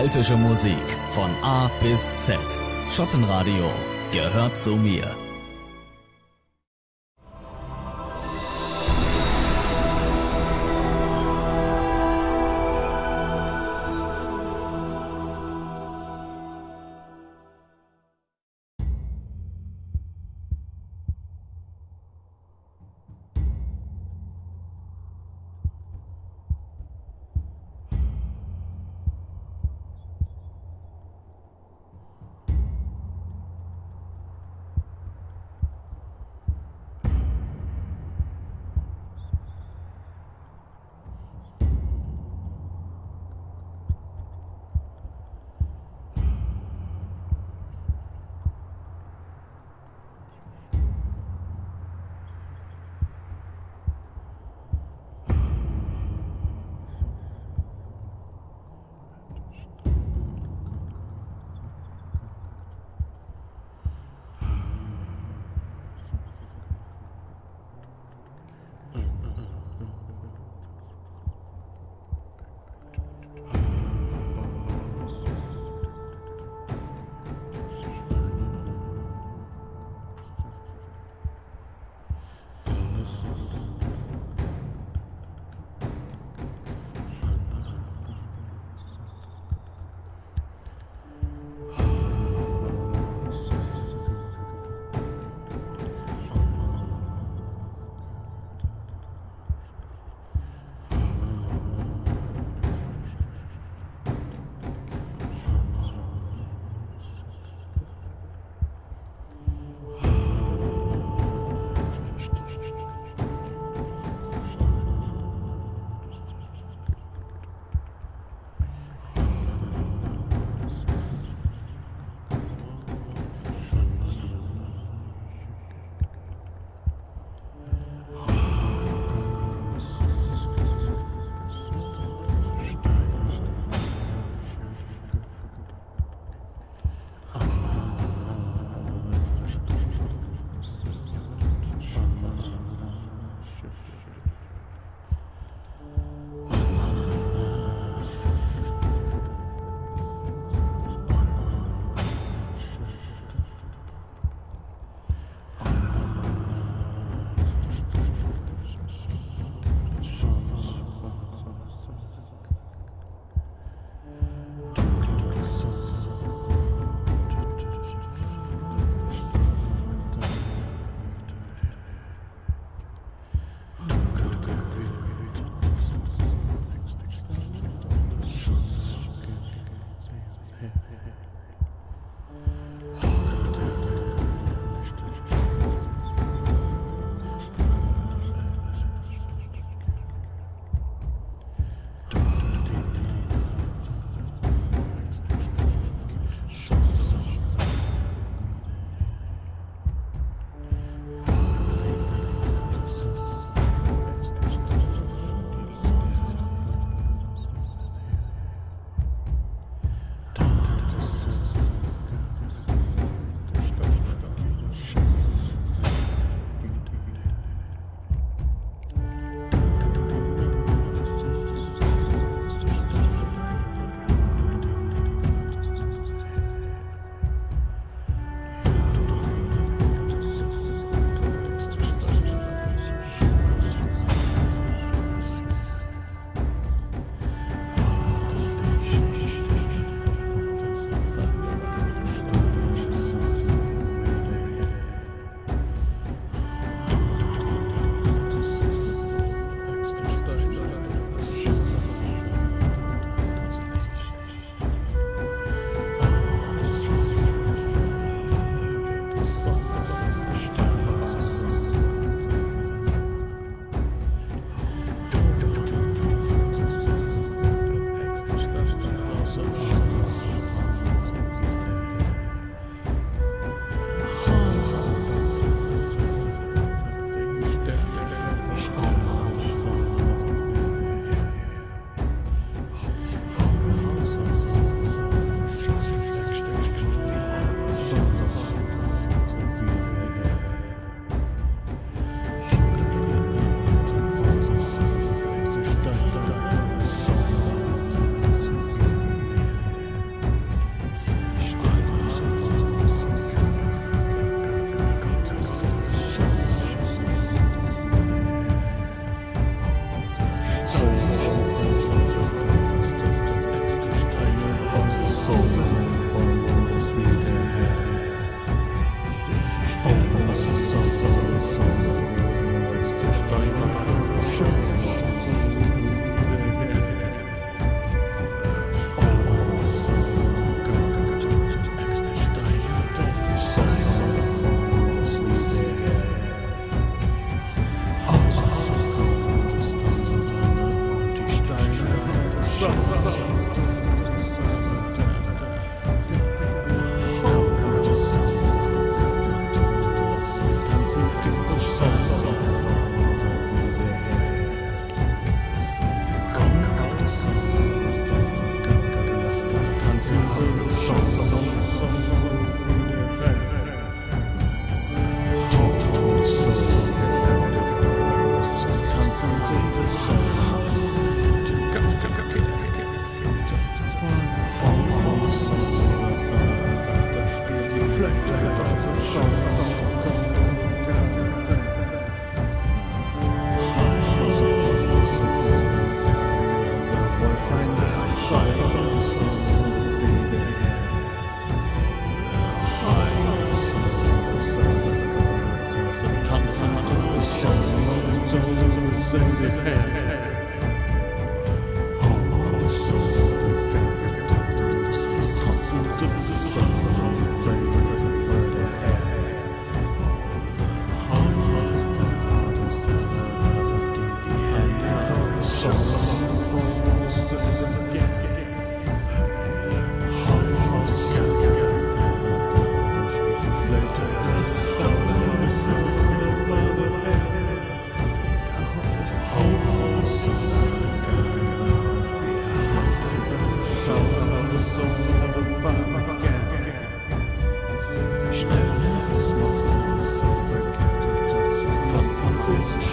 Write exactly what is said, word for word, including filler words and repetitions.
keltische Musik von A bis Z. Schottenradio gehört zu mir. send it back. Schnell ist es, das Smoke, das Sound, das Tanzen, das